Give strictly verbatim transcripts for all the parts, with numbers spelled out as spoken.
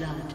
blood.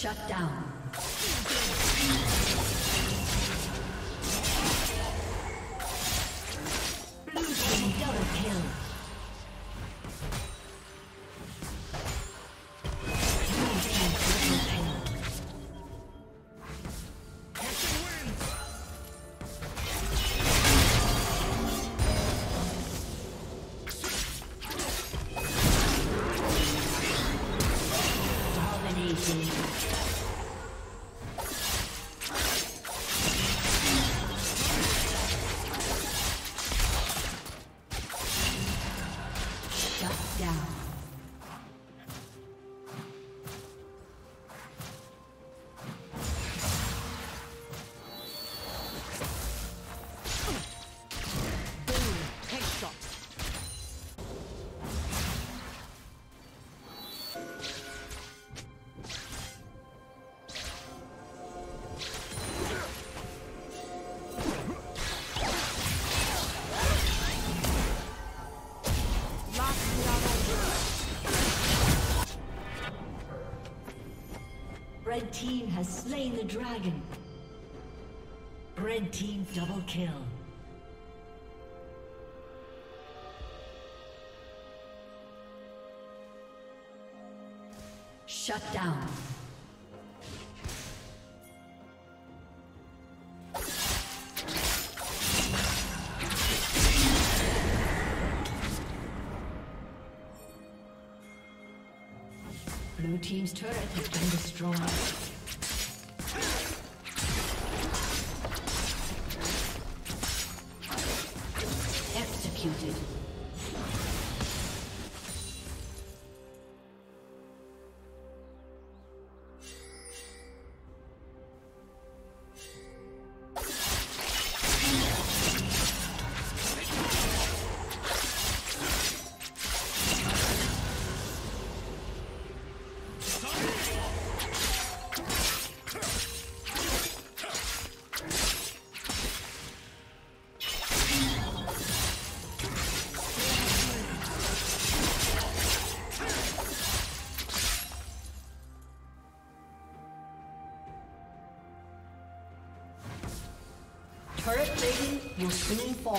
Shut down. Blue team double kill. Red team has slain the dragon. Red team double kill. Shut down. Blue team's turret has been destroyed. Turret plating will soon fall.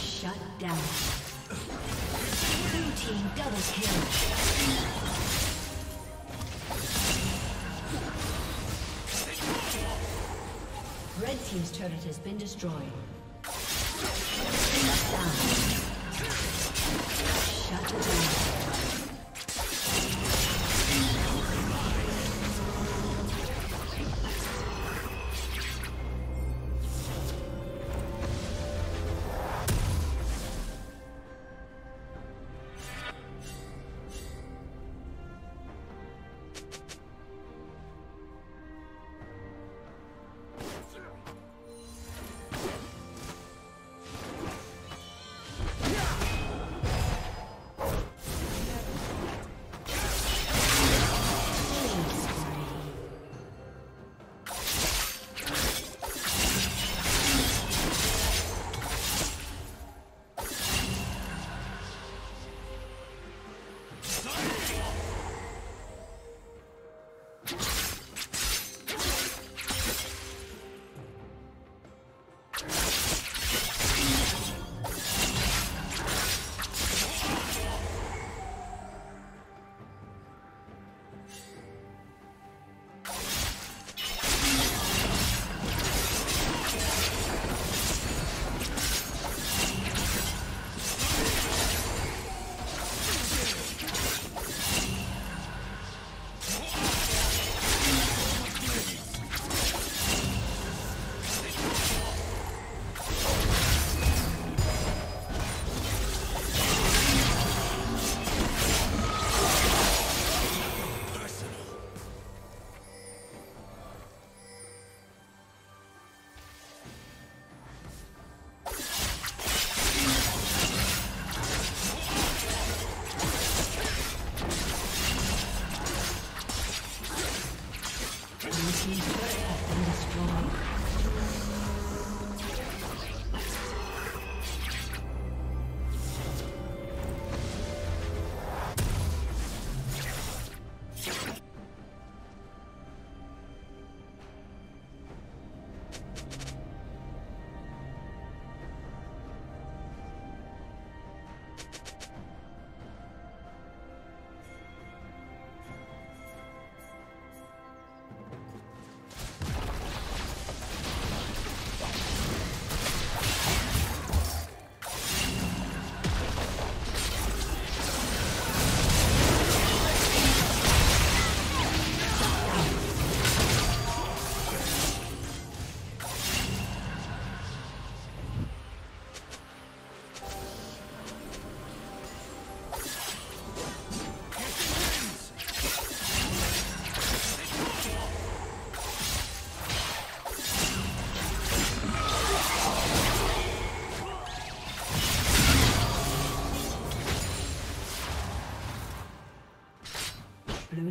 Shut down. Blue team double kill. Red team's turret has been destroyed. Shut down. Shut down. Blue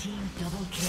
Team double kill.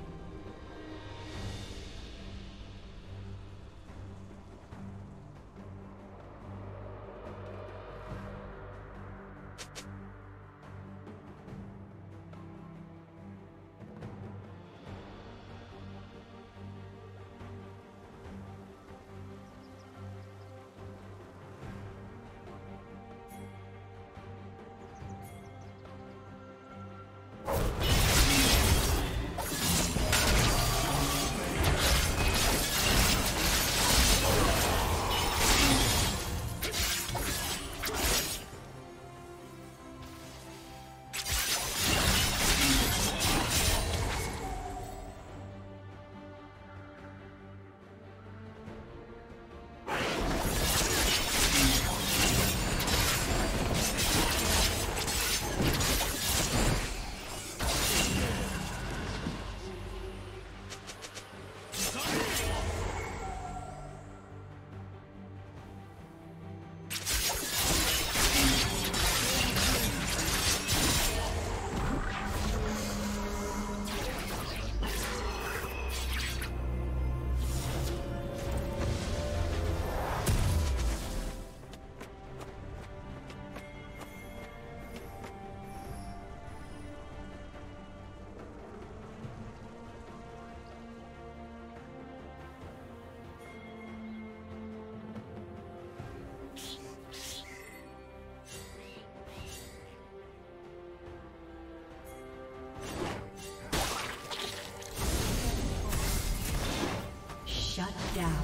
Down.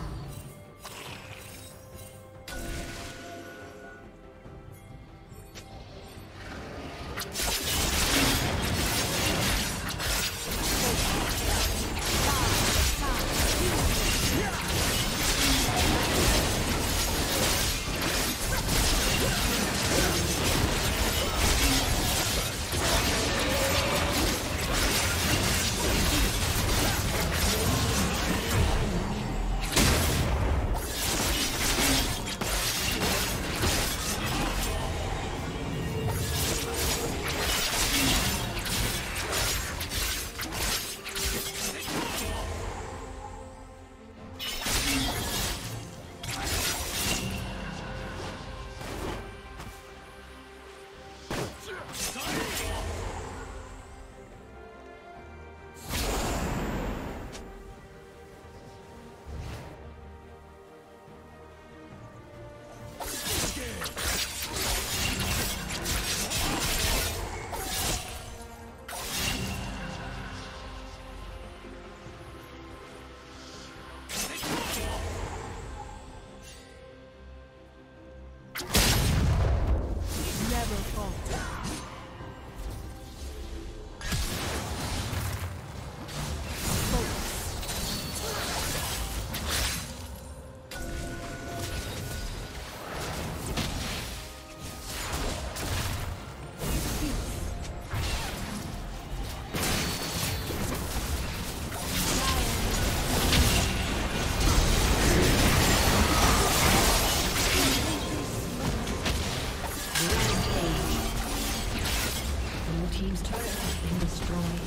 team's turret has been destroyed.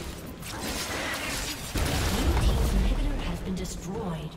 Blue team's inhibitor has been destroyed.